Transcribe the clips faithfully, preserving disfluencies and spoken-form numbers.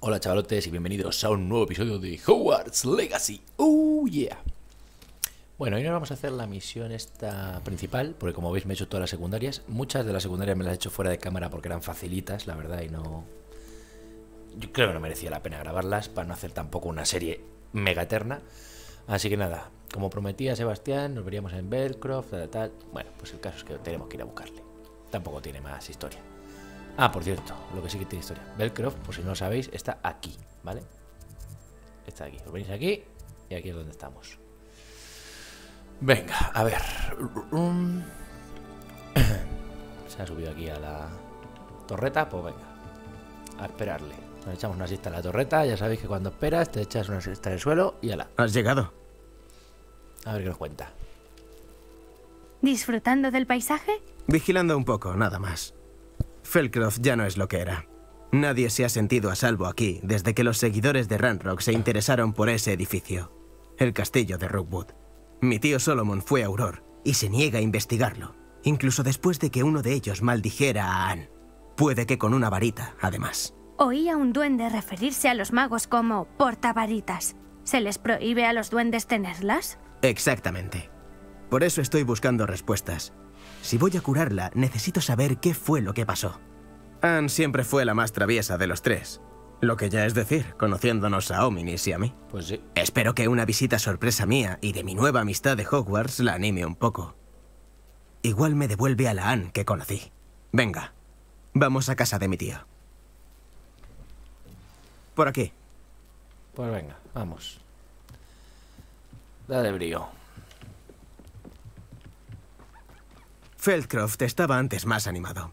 Hola chavalotes y bienvenidos a un nuevo episodio de Hogwarts Legacy. ¡Oh yeah! Bueno, hoy nos vamos a hacer la misión esta principal, porque como veis me he hecho todas las secundarias. Muchas de las secundarias me las he hecho fuera de cámara porque eran facilitas, la verdad, y no... Yo creo que no merecía la pena grabarlas para no hacer tampoco una serie mega eterna. Así que nada, como prometía Sebastián, nos veríamos en Belcroft, tal, tal... Bueno, pues el caso es que tenemos que ir a buscarle. Tampoco tiene más historia. Ah, por cierto, lo que sí que tiene historia. Belcroft, por si no lo sabéis, está aquí, ¿vale? Está aquí. Os venís aquí y aquí es donde estamos. Venga, a ver. Se ha subido aquí a la torreta, pues venga. A esperarle. Nos echamos una siesta en la torreta. Ya sabéis que cuando esperas te echas una siesta en el suelo y ala. Has llegado. A ver qué nos cuenta. ¿Disfrutando del paisaje? Vigilando un poco, nada más. Feldcroft ya no es lo que era. Nadie se ha sentido a salvo aquí desde que los seguidores de Ranrok se interesaron por ese edificio, el castillo de Rookwood. Mi tío Solomon fue a Auror y se niega a investigarlo, incluso después de que uno de ellos maldijera a Anne. Puede que con una varita, además. Oí a un duende referirse a los magos como portavaritas. ¿Se les prohíbe a los duendes tenerlas? Exactamente. Por eso estoy buscando respuestas. Si voy a curarla, necesito saber qué fue lo que pasó. Anne siempre fue la más traviesa de los tres. Lo que ya es decir, conociéndonos a Ominis y a mí. Pues sí. Espero que una visita sorpresa mía y de mi nueva amistad de Hogwarts la anime un poco. Igual me devuelve a la Anne que conocí. Venga, vamos a casa de mi tío. Por aquí. Pues venga, vamos. Dale brío. Feldcroft estaba antes más animado.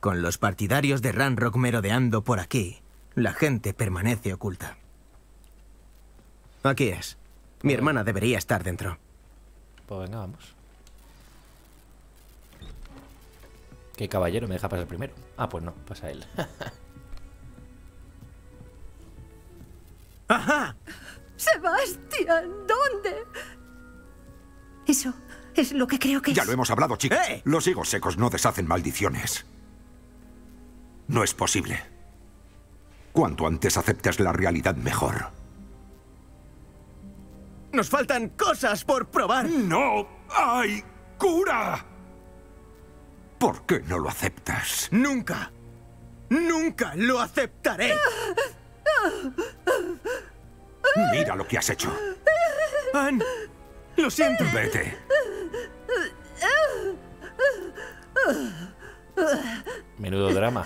Con los partidarios de Ranrok merodeando por aquí, la gente permanece oculta. Aquí es. Mi hermana debería estar dentro. Pues venga, vamos. ¿Qué caballero me deja pasar primero? Ah, pues no, pasa él. ¡Ajá! ¡Sebastián! ¿Dónde? Eso... es lo que creo que ya es. Lo hemos hablado, chicos. ¡Eh! Los higos secos no deshacen maldiciones. No es posible. Cuanto antes aceptes la realidad, mejor. Nos faltan cosas por probar. ¡No hay cura! ¿Por qué no lo aceptas? Nunca. Nunca lo aceptaré. Mira lo que has hecho. Anne, lo siento. Vete. Menudo drama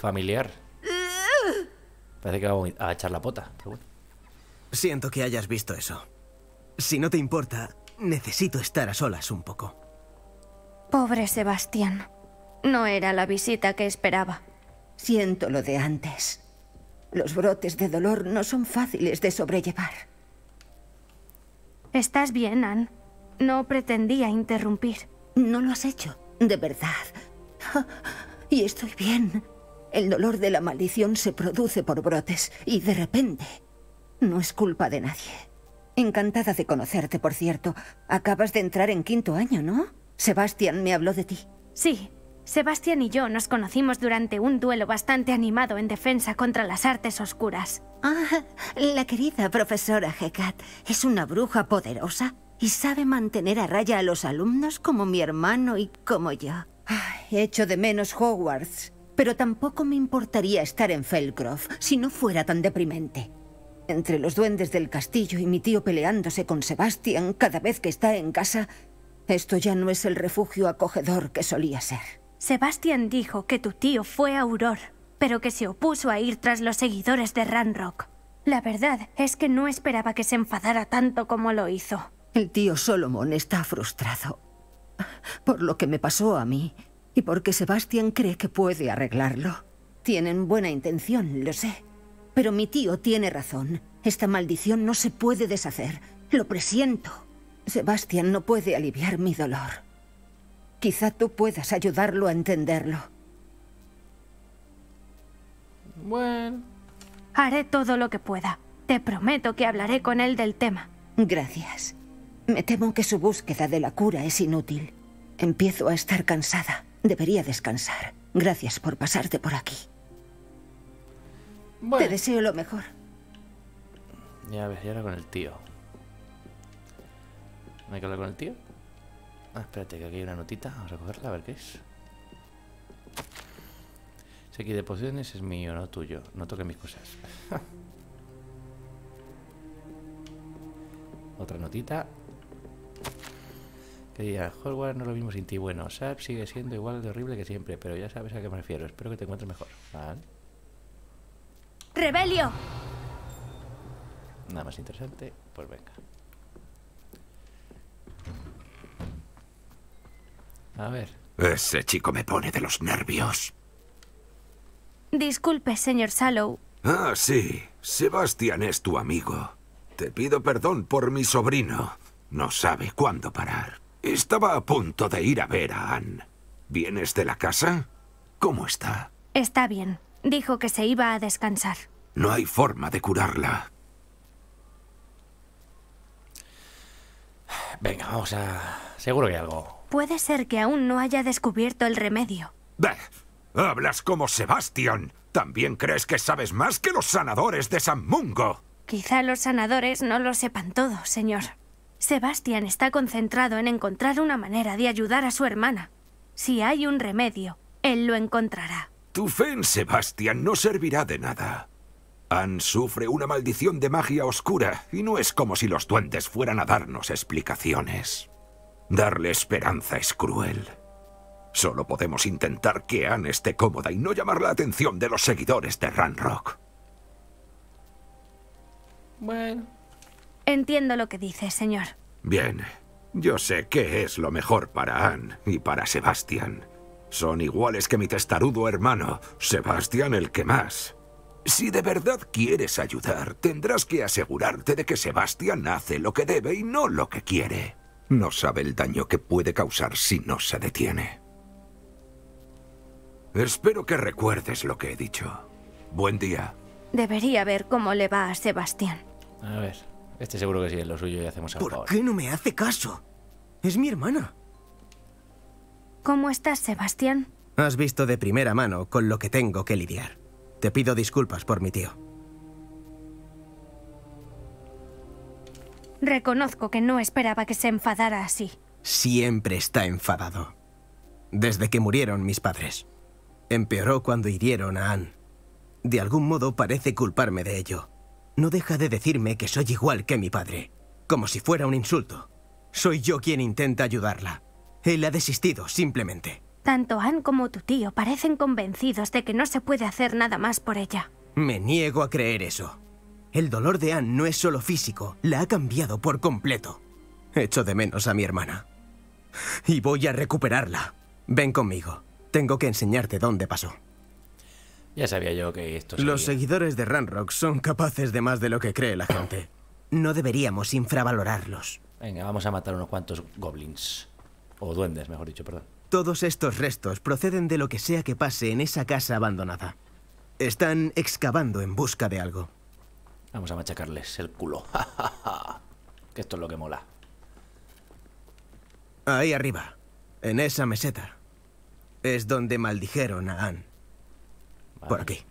familiar. Parece que va a echar la pota, pero bueno. Siento que hayas visto eso. Si no te importa, necesito estar a solas un poco. Pobre Sebastián. No era la visita que esperaba. Siento lo de antes. Los brotes de dolor no son fáciles de sobrellevar. ¿Estás bien, Anne? No pretendía interrumpir. No lo has hecho, de verdad. Y estoy bien. El dolor de la maldición se produce por brotes y de repente no es culpa de nadie. Encantada de conocerte, por cierto. Acabas de entrar en quinto año, ¿no? Sebastián me habló de ti. Sí, Sebastián y yo nos conocimos durante un duelo bastante animado en defensa contra las artes oscuras. Ah, la querida profesora Hecate es una bruja poderosa. Y sabe mantener a raya a los alumnos como mi hermano y como yo. Ay, echo de menos Hogwarts, pero tampoco me importaría estar en Feldcroft si no fuera tan deprimente. Entre los duendes del castillo y mi tío peleándose con Sebastián cada vez que está en casa, esto ya no es el refugio acogedor que solía ser. Sebastián dijo que tu tío fue a Auror, pero que se opuso a ir tras los seguidores de Ranrok. La verdad es que no esperaba que se enfadara tanto como lo hizo. El tío Solomon está frustrado por lo que me pasó a mí y porque Sebastián cree que puede arreglarlo. Tienen buena intención, lo sé. Pero mi tío tiene razón. Esta maldición no se puede deshacer. Lo presiento. Sebastián no puede aliviar mi dolor. Quizá tú puedas ayudarlo a entenderlo. Bueno. Haré todo lo que pueda. Te prometo que hablaré con él del tema. Gracias. Me temo que su búsqueda de la cura es inútil. Empiezo a estar cansada. Debería descansar. Gracias por pasarte por aquí. Bueno. Te deseo lo mejor. Ya ves, y ahora con el tío. ¿No hay que hablar con el tío? Ah, espérate, que aquí hay una notita. Vamos a cogerla, a ver qué es. Si aquí de pociones es mío, no tuyo. No toques mis cosas. Otra notita. Que diga, Hogwarts no lo vimos sin ti. Bueno, S A P sigue siendo igual de horrible que siempre, pero ya sabes a qué me refiero. Espero que te encuentres mejor. Vale. ¡Rebelio! Nada más interesante, pues venga. A ver. Ese chico me pone de los nervios. Disculpe, señor Sallow. Ah, sí. Sebastián es tu amigo. Te pido perdón por mi sobrino. No sabe cuándo parar. Estaba a punto de ir a ver a Anne. ¿Vienes de la casa? ¿Cómo está? Está bien. Dijo que se iba a descansar. No hay forma de curarla. Venga, vamos a... Seguro que hay algo. Puede ser que aún no haya descubierto el remedio. ¡Bah! ¡Hablas como Sebastián! ¿También crees que sabes más que los sanadores de San Mungo? Quizá los sanadores no lo sepan todo, señor. Sebastián está concentrado en encontrar una manera de ayudar a su hermana. Si hay un remedio, él lo encontrará. Tu fe en Sebastián no servirá de nada. Anne sufre una maldición de magia oscura y no es como si los duendes fueran a darnos explicaciones. Darle esperanza es cruel. Solo podemos intentar que Anne esté cómoda y no llamar la atención de los seguidores de Ranrok. Bueno. Entiendo lo que dice, señor. Bien. Yo sé qué es lo mejor para Anne y para Sebastián. Son iguales que mi testarudo hermano, Sebastián el que más. Si de verdad quieres ayudar, tendrás que asegurarte de que Sebastián hace lo que debe y no lo que quiere. No sabe el daño que puede causar si no se detiene. Espero que recuerdes lo que he dicho. Buen día. Debería ver cómo le va a Sebastián. A ver, este seguro que sí es lo suyo y hacemos algo. ¿Por qué no me hace caso? Es mi hermana. ¿Cómo estás, Sebastián? Has visto de primera mano con lo que tengo que lidiar. Te pido disculpas por mi tío. Reconozco que no esperaba que se enfadara así. Siempre está enfadado. Desde que murieron mis padres. Empeoró cuando hirieron a Anne. De algún modo parece culparme de ello. No deja de decirme que soy igual que mi padre. Como si fuera un insulto. Soy yo quien intenta ayudarla. Él ha desistido, simplemente. Tanto Anne como tu tío parecen convencidos de que no se puede hacer nada más por ella. Me niego a creer eso. El dolor de Anne no es solo físico, la ha cambiado por completo. Echo de menos a mi hermana. Y voy a recuperarla. Ven conmigo. Tengo que enseñarte dónde pasó. Ya sabía yo que esto sería. Los seguidores de Ranrok son capaces de más de lo que cree la gente. No deberíamos infravalorarlos. Venga, vamos a matar unos cuantos goblins. O duendes, mejor dicho, perdón. Todos estos restos proceden de lo que sea que pase en esa casa abandonada. Están excavando en busca de algo. Vamos a machacarles el culo. Que esto es lo que mola. Ahí arriba, en esa meseta, es donde maldijeron a Anne. Vale. Por aquí.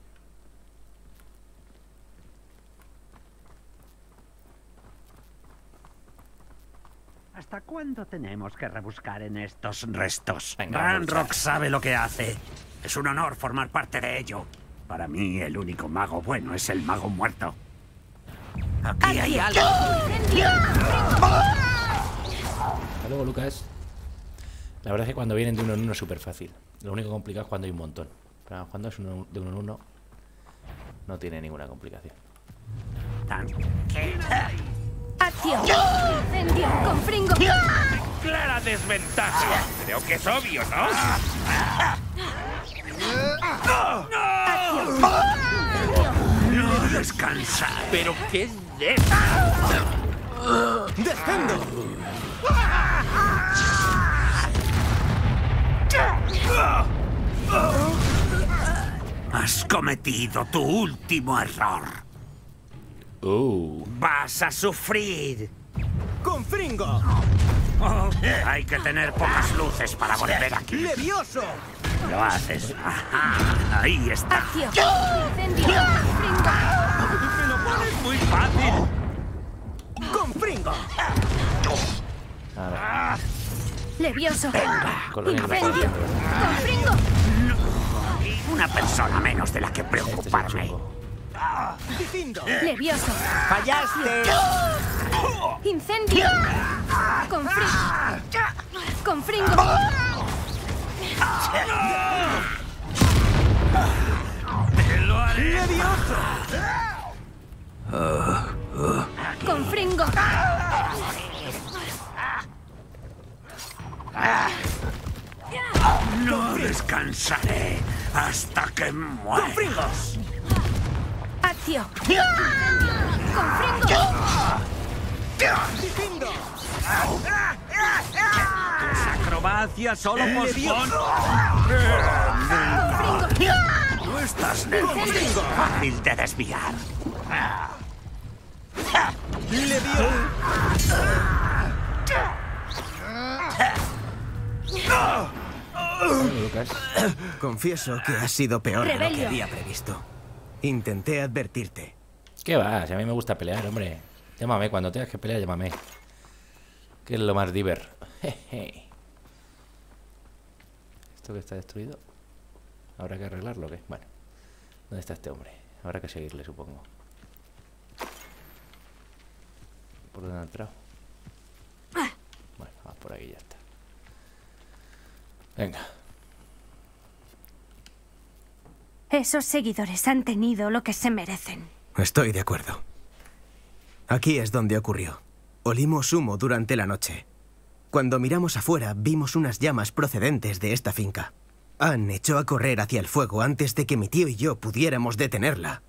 ¿Hasta cuándo tenemos que rebuscar en estos restos? Ranrok sabe lo que hace. Es un honor formar parte de ello. Para mí, el único mago bueno es el mago muerto. Aquí hay algo. Hasta luego, Lucas. La verdad es que cuando vienen de uno en uno es súper fácil. Lo único complicado es cuando hay un montón. Pero cuando es uno de uno en uno, no tiene ninguna complicación. ¡Acción! ¡Incendio con Fringo! ¡Clara desventaja! Creo que es obvio, ¿no? ¡No! ¡No! ¡No descansa! ¿Pero qué es esto? ¡Descendo! Has cometido tu último error. Uh. ¡Vas a sufrir! ¡Con Fringo! Oh, hay que tener pocas luces para volver aquí. ¡Levioso! Lo haces. Ajá, ahí está. ¡Acción! ¡Incendio! ¡Fringo! muy fácil. Con Pringo. Ah. Levioso. Venga. Incendio. Con Pringo. No. Una persona menos de la que preocuparme. Levioso. Fallaste. Incendio. Con Pringo. Con Pringo. ¡Te lo haré! ¡Levioso! Uh, uh. ¡Con Fringo! ¡No descansaré hasta que muera! ¡Con Fringo! ¡Acción! ¡Con Fringo! ¡Fringo! ¡Tus acrobacias solo pospon! ¡Con Fringo! Estás nervioso, fácil de desviar. Le dio. Lucas, confieso que has sido peor de lo que había previsto. Intenté advertirte. ¿Qué va? Si a mí me gusta pelear, hombre. Llámame cuando tengas que pelear, llámame. Que es lo más diver. Esto que está destruido. ¿Habrá que arreglarlo o qué? Bueno. ¿Dónde está este hombre? Habrá que seguirle, supongo. ¿Por dónde ha entrado? Bueno, vamos por aquí, ya está. Venga. Esos seguidores han tenido lo que se merecen. Estoy de acuerdo. Aquí es donde ocurrió. Olimos humo durante la noche. Cuando miramos afuera, vimos unas llamas procedentes de esta finca. Anne echó a correr hacia el fuego antes de que mi tío y yo pudiéramos detenerla.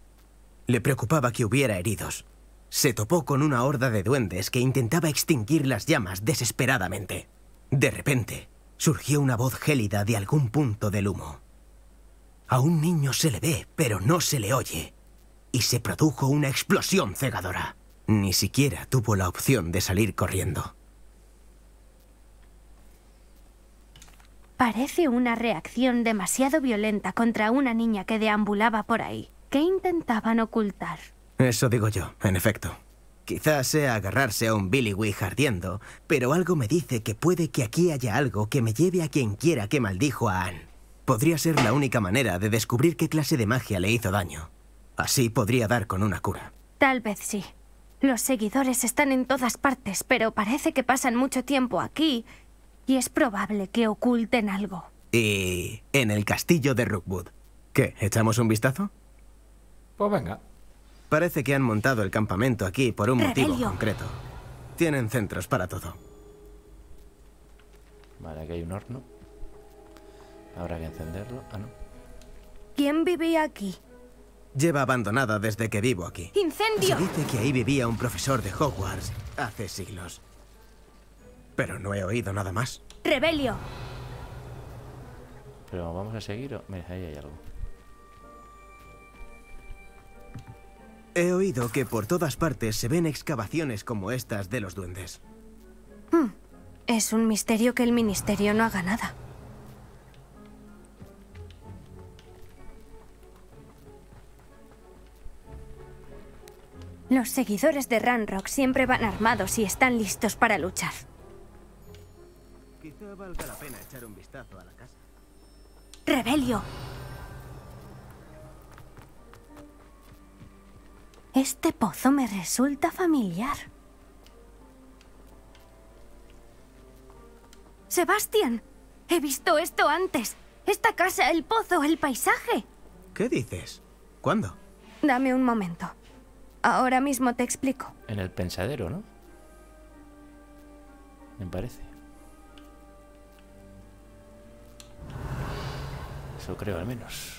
Le preocupaba que hubiera heridos. Se topó con una horda de duendes que intentaba extinguir las llamas desesperadamente. De repente, surgió una voz gélida de algún punto del humo. A un niño se le ve, pero no se le oye. Y se produjo una explosión cegadora. Ni siquiera tuvo la opción de salir corriendo. Parece una reacción demasiado violenta contra una niña que deambulaba por ahí. ¿Qué intentaban ocultar? Eso digo yo, en efecto. Quizás sea agarrarse a un Billywig ardiendo, pero algo me dice que puede que aquí haya algo que me lleve a quien quiera que maldijo a Anne. Podría ser la única manera de descubrir qué clase de magia le hizo daño. Así podría dar con una cura. Tal vez sí. Los seguidores están en todas partes, pero parece que pasan mucho tiempo aquí. Y es probable que oculten algo. Y en el castillo de Rookwood. ¿Qué? ¿Echamos un vistazo? Pues venga. Parece que han montado el campamento aquí por un Rebelio. motivo concreto. Tienen centros para todo. Vale, aquí hay un horno. Habrá que encenderlo. Ah, no. ¿Quién vivía aquí? Lleva abandonada desde que vivo aquí. ¡Incendio! Se dice que ahí vivía un profesor de Hogwarts hace siglos. Pero no he oído nada más. ¡Rebelio! Pero vamos a seguir o... Mira, ahí hay algo. He oído que por todas partes se ven excavaciones como estas de los duendes. Hmm. Es un misterio que el ministerio no haga nada. Los seguidores de Ranrok siempre van armados y están listos para luchar. Quizá valga la pena echar un vistazo a la casa. ¡Rebelio! Este pozo me resulta familiar. ¡Sebastián! He visto esto antes. Esta casa, el pozo, el paisaje. ¿Qué dices? ¿Cuándo? Dame un momento. Ahora mismo te explico. En el pensadero, ¿no? Me parece. Eso creo, al menos.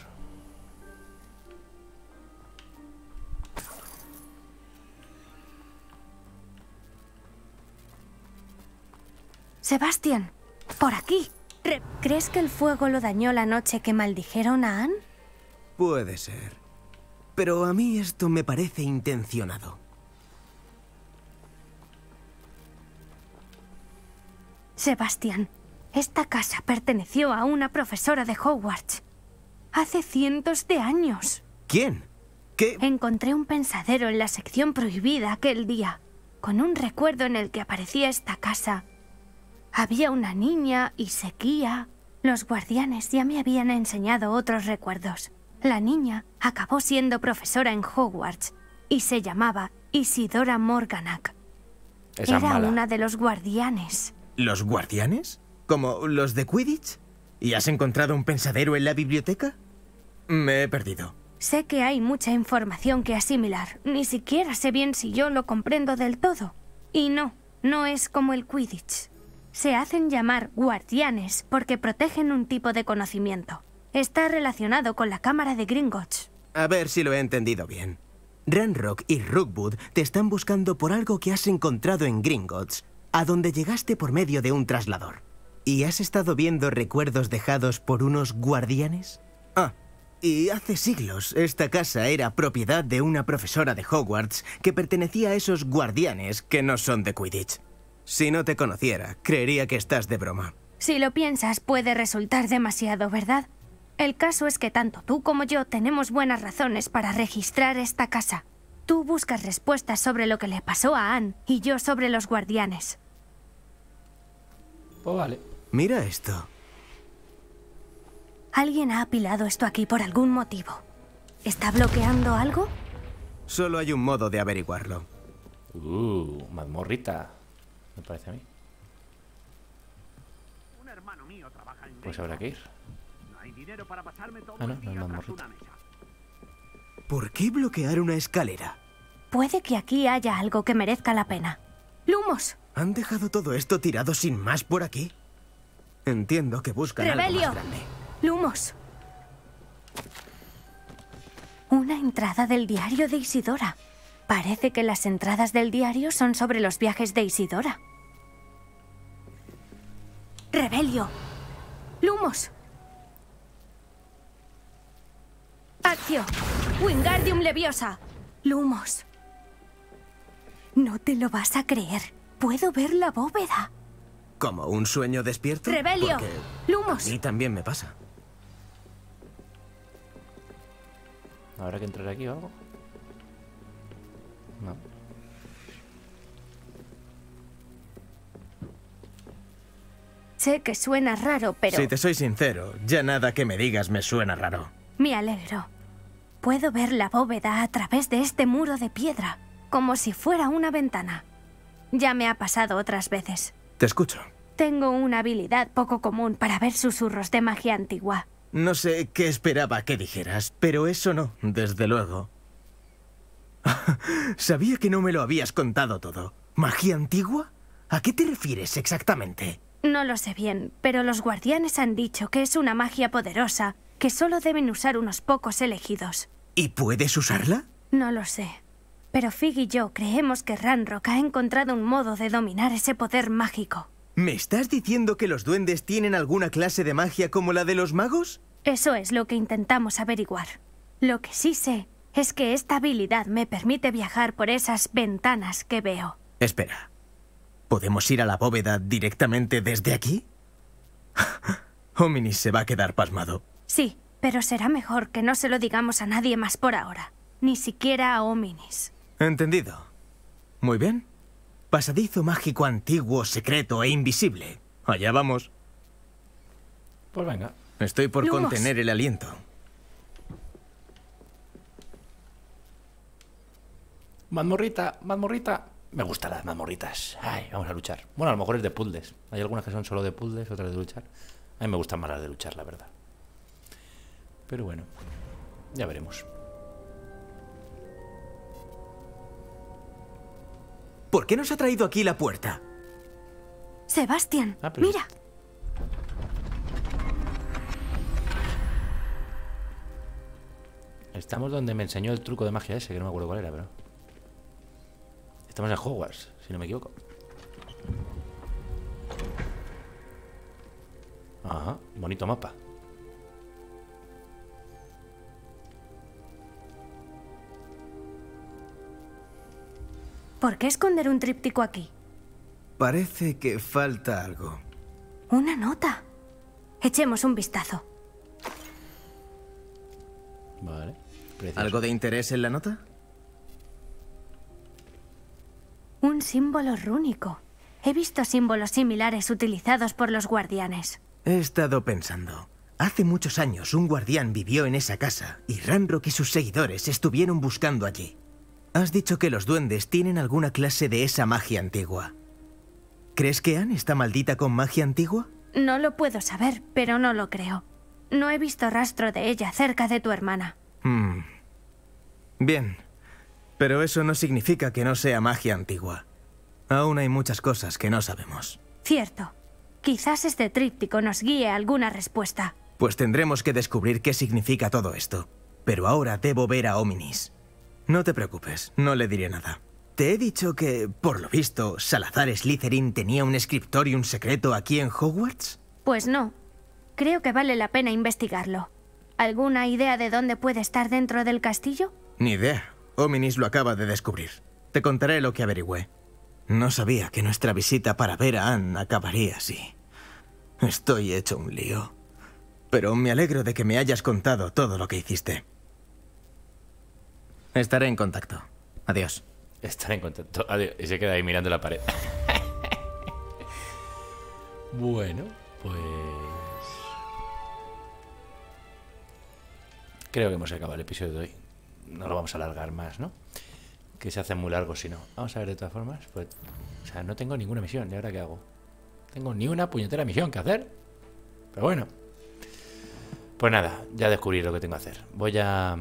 Sebastián, por aquí. Re- ¿Crees que el fuego lo dañó la noche que maldijeron a Anne? Puede ser. Pero a mí esto me parece intencionado. Sebastián. Esta casa perteneció a una profesora de Hogwarts hace cientos de años. ¿Quién? ¿Qué? Encontré un pensadero en la sección prohibida aquel día, con un recuerdo en el que aparecía esta casa. Había una niña y sequía. Los guardianes ya me habían enseñado otros recuerdos. La niña acabó siendo profesora en Hogwarts y se llamaba Isidora Morganach. Esa Era mala. una de los guardianes. ¿Los guardianes? ¿Como los de Quidditch? ¿Y has encontrado un pensadero en la biblioteca? Me he perdido. Sé que hay mucha información que asimilar. Ni siquiera sé bien si yo lo comprendo del todo. Y no, no es como el Quidditch. Se hacen llamar guardianes porque protegen un tipo de conocimiento. Está relacionado con la cámara de Gringotts. A ver si lo he entendido bien. Ranrok y Rookwood te están buscando por algo que has encontrado en Gringotts, a donde llegaste por medio de un traslador. ¿Y has estado viendo recuerdos dejados por unos guardianes? Ah, y hace siglos esta casa era propiedad de una profesora de Hogwarts que pertenecía a esos guardianes que no son de Quidditch. Si no te conociera, creería que estás de broma. Si lo piensas, puede resultar demasiado, ¿verdad? El caso es que tanto tú como yo tenemos buenas razones para registrar esta casa. Tú buscas respuestas sobre lo que le pasó a Anne y yo sobre los guardianes. Pues vale. Mira esto. Alguien ha apilado esto aquí por algún motivo. ¿Está bloqueando algo? Solo hay un modo de averiguarlo. Uh, mazmorrita. Me parece a mí. Un hermano mío trabaja en... Pues habrá que ir. Para pasarme todo ah, no, no, no, una mesa. ¿Por qué bloquear una escalera? Puede que aquí haya algo que merezca la pena. ¡Lumos! ¿Han dejado todo esto tirado sin más por aquí? Entiendo que buscan Rebelio. algo más grande. ¡Lumos! Una entrada del diario de Isidora. Parece que las entradas del diario son sobre los viajes de Isidora. ¡Rebelio! ¡Lumos! Accio, Wingardium Leviosa. Lumos. No te lo vas a creer. Puedo ver la bóveda. ¿Como un sueño despierto? Rebelio. Porque Lumos. Y también me pasa. ¿Habrá que entrar aquí o algo? No. Sé que suena raro, pero... Si te soy sincero, ya nada que me digas me suena raro. Me alegro. Puedo ver la bóveda a través de este muro de piedra, como si fuera una ventana. Ya me ha pasado otras veces. Te escucho. Tengo una habilidad poco común para ver susurros de magia antigua. No sé qué esperaba que dijeras, pero eso no, desde luego. Sabía que no me lo habías contado todo. ¿Magia antigua? ¿A qué te refieres exactamente? No lo sé bien, pero los guardianes han dicho que es una magia poderosa que solo deben usar unos pocos elegidos. ¿Y puedes usarla? No lo sé. Pero Fig y yo creemos que Ranrok ha encontrado un modo de dominar ese poder mágico. ¿Me estás diciendo que los duendes tienen alguna clase de magia como la de los magos? Eso es lo que intentamos averiguar. Lo que sí sé es que esta habilidad me permite viajar por esas ventanas que veo. Espera. ¿Podemos ir a la bóveda directamente desde aquí? Ominis se va a quedar pasmado. Sí, pero será mejor que no se lo digamos a nadie más por ahora. Ni siquiera a Ominis. Entendido. Muy bien. Pasadizo mágico antiguo, secreto e invisible. Allá vamos. Pues venga. Estoy por Lumos. contener el aliento. Mazmorrita, mazmorrita. Me gustan las mazmorritas. Ay, vamos a luchar. Bueno, a lo mejor es de puzzles. Hay algunas que son solo de puzzles, otras de luchar. A mí me gustan más las de luchar, la verdad. Pero bueno, ya veremos. ¿Por qué nos ha traído aquí la puerta? Sebastián, ah, pero... mira. Estamos donde me enseñó el truco de magia ese, que no me acuerdo cuál era, pero... Estamos en Hogwarts, si no me equivoco. Ajá, bonito mapa. ¿Por qué esconder un tríptico aquí? Parece que falta algo. Una nota. Echemos un vistazo. Vale. Precioso. ¿Algo de interés en la nota? Un símbolo rúnico. He visto símbolos similares utilizados por los guardianes. He estado pensando. Hace muchos años un guardián vivió en esa casa y Ranrok y sus seguidores estuvieron buscando allí. Has dicho que los duendes tienen alguna clase de esa magia antigua. ¿Crees que Anne está maldita con magia antigua? No lo puedo saber, pero no lo creo. No he visto rastro de ella cerca de tu hermana. Hmm. Bien, pero eso no significa que no sea magia antigua. Aún hay muchas cosas que no sabemos. Cierto. Quizás este tríptico nos guíe a alguna respuesta. Pues tendremos que descubrir qué significa todo esto. Pero ahora debo ver a Ominis. No te preocupes, no le diré nada. Te he dicho que, por lo visto, Salazar Slytherin tenía un scriptorium secreto aquí en Hogwarts. Pues no. Creo que vale la pena investigarlo. ¿Alguna idea de dónde puede estar dentro del castillo? Ni idea. Ominis lo acaba de descubrir. Te contaré lo que averigüé. No sabía que nuestra visita para ver a Anne acabaría así. Estoy hecho un lío. Pero me alegro de que me hayas contado todo lo que hiciste. Estaré en contacto. Adiós. Estaré en contacto. Adiós. Y se queda ahí mirando la pared. Bueno, pues... creo que hemos acabado el episodio de hoy. No lo vamos a alargar más, ¿no? Que se hace muy largo si no. Vamos a ver de todas formas. Pues, o sea, no tengo ninguna misión. ¿Y ahora qué hago? Tengo ni una puñetera misión que hacer. Pero bueno. Pues nada, ya descubrí lo que tengo que hacer. Voy a...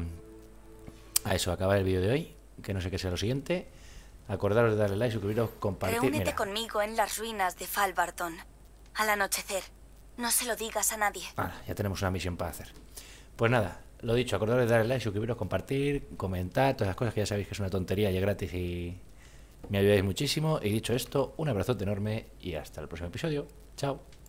a eso, a acabar el vídeo de hoy. Que no sé qué sea lo siguiente. Acordaros de darle like, suscribiros, compartir. Reúnete Mira. conmigo en las ruinas de Falbarton. Al anochecer. No se lo digas a nadie. Ah, ya tenemos una misión para hacer. Pues nada. Lo dicho, acordaros de darle like, suscribiros, compartir, comentar, todas las cosas que ya sabéis que es una tontería y es gratis y me ayudáis muchísimo. Y dicho esto, un abrazote enorme y hasta el próximo episodio. Chao.